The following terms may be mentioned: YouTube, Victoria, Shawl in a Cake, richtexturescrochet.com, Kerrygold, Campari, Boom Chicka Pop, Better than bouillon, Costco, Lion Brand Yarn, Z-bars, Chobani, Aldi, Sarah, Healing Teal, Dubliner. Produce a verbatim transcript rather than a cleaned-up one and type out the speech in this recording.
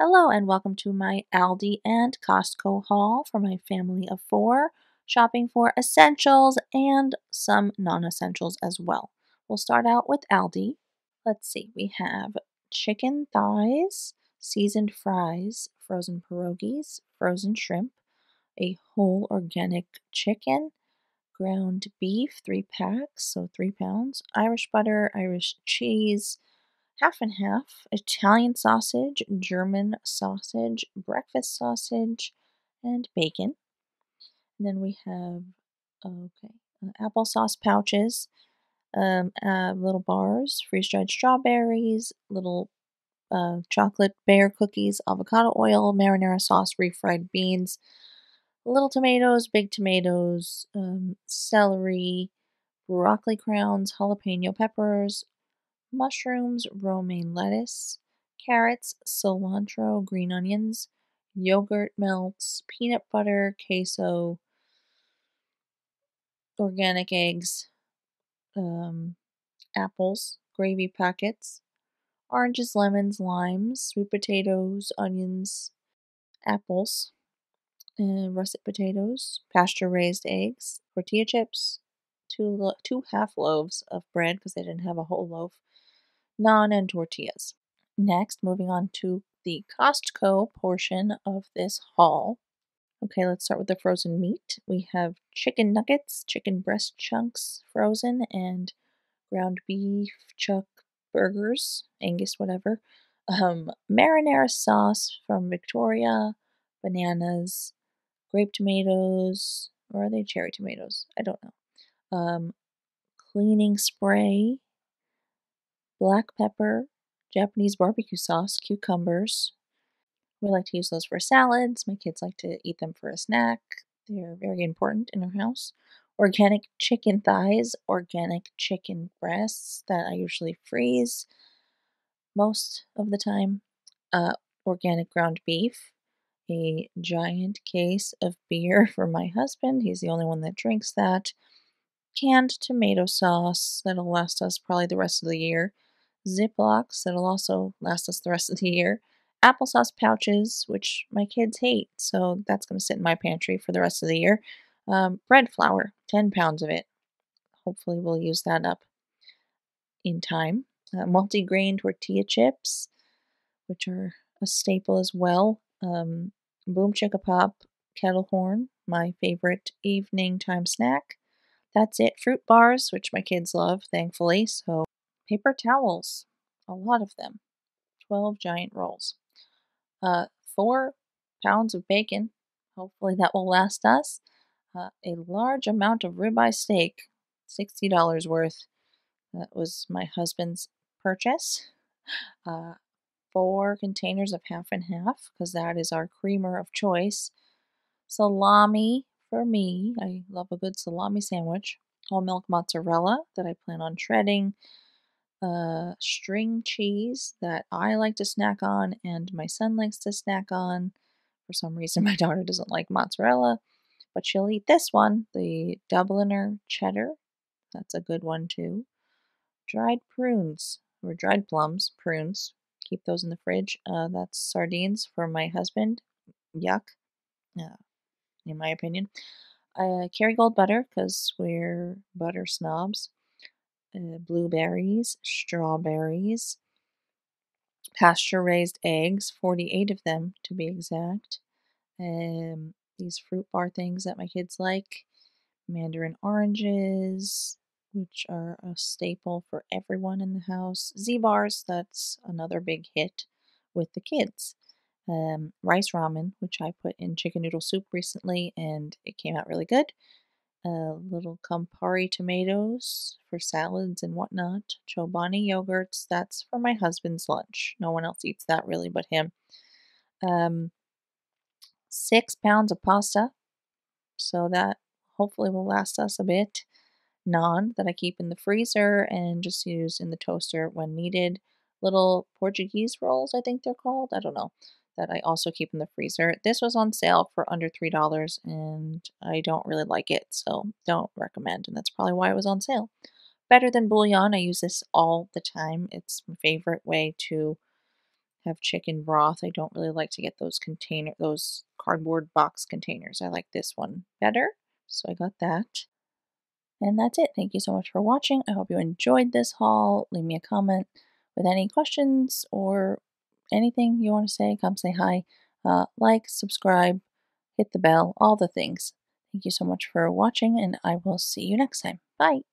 Hello and welcome to my Aldi and Costco haul for my family of four, shopping for essentials and some non-essentials as well. We'll start out with Aldi. Let's see, we have chicken thighs, seasoned fries, frozen pierogies, frozen shrimp, a whole organic chicken, ground beef, three packs, so three pounds, Irish butter, Irish cheese, half and half, Italian sausage, German sausage, breakfast sausage, and bacon. And then we have, okay, uh, applesauce pouches, um, uh, little bars, freeze-dried strawberries, little uh, chocolate bear cookies, avocado oil, marinara sauce, refried beans, little tomatoes, big tomatoes, um, celery, broccoli crowns, jalapeno peppers, mushrooms, romaine lettuce, carrots, cilantro, green onions, yogurt melts, peanut butter, queso, organic eggs, um, apples, gravy packets, oranges, lemons, limes, sweet potatoes, onions, apples, uh, russet potatoes, pasture-raised eggs, tortilla chips, two, lo two half loaves of bread because they didn't have a whole loaf, naan and tortillas. Next, moving on to the Costco portion of this haul. Okay, let's start with the frozen meat. We have chicken nuggets, chicken breast chunks frozen, and ground beef, chuck burgers, Angus, whatever. Um, marinara sauce from Victoria, bananas, grape tomatoes, or are they cherry tomatoes? I don't know. Um, cleaning spray, black pepper, Japanese barbecue sauce, cucumbers. We like to use those for salads. My kids like to eat them for a snack. They're very important in our house. Organic chicken thighs, organic chicken breasts that I usually freeze most of the time. Uh, organic ground beef, a giant case of beer for my husband. He's the only one that drinks that. Canned tomato sauce that'll last us probably the rest of the year. Ziplocs that'll also last us the rest of the year. Applesauce pouches, which my kids hate, so that's going to sit in my pantry for the rest of the year. Um, bread flour, ten pounds of it. Hopefully we'll use that up in time. Uh, multi-grain tortilla chips, which are a staple as well. Um, Boom Chicka Pop kettle corn, my favorite evening time snack. That's it. Fruit bars, which my kids love, thankfully, so... Paper towels, a lot of them, twelve giant rolls, uh, four pounds of bacon, hopefully that will last us, uh, a large amount of ribeye steak, sixty dollars worth, that was my husband's purchase, uh, four containers of half and half, because that is our creamer of choice, salami for me, I love a good salami sandwich, whole milk mozzarella that I plan on shredding, Uh, string cheese that I like to snack on and my son likes to snack on. For some reason, my daughter doesn't like mozzarella, but she'll eat this one, the Dubliner cheddar. That's a good one too. Dried prunes, or dried plums, prunes. Keep those in the fridge. Uh, that's sardines for my husband. Yuck, uh, in my opinion. Uh, Kerrygold butter, because we're butter snobs. Uh, blueberries, strawberries, pasture-raised eggs, forty-eight of them to be exact. Um, these fruit bar things that my kids like, mandarin oranges, which are a staple for everyone in the house. Z-bars, that's another big hit with the kids. Um, rice ramen, which I put in chicken noodle soup recently, and it came out really good. Uh, little Campari tomatoes for salads and whatnot. Chobani yogurts, that's for my husband's lunch. No one else eats that really but him. Um, six pounds of pasta, so that hopefully will last us a bit. Naan that I keep in the freezer and just use in the toaster when needed. Little Portuguese rolls, I think they're called, I don't know, that I also keep in the freezer. This was on sale for under three dollars and I don't really like it, so don't recommend, and that's probably why it was on sale. Better Than Bouillon, I use this all the time. It's my favorite way to have chicken broth. I don't really like to get those container, those cardboard box containers. I like this one better, so I got that. And that's it. Thank you so much for watching. I hope you enjoyed this haul. Leave me a comment with any questions or anything you want to say. Come say hi. Uh, like, subscribe, hit the bell, all the things. Thank you so much for watching, and I will see you next time. Bye!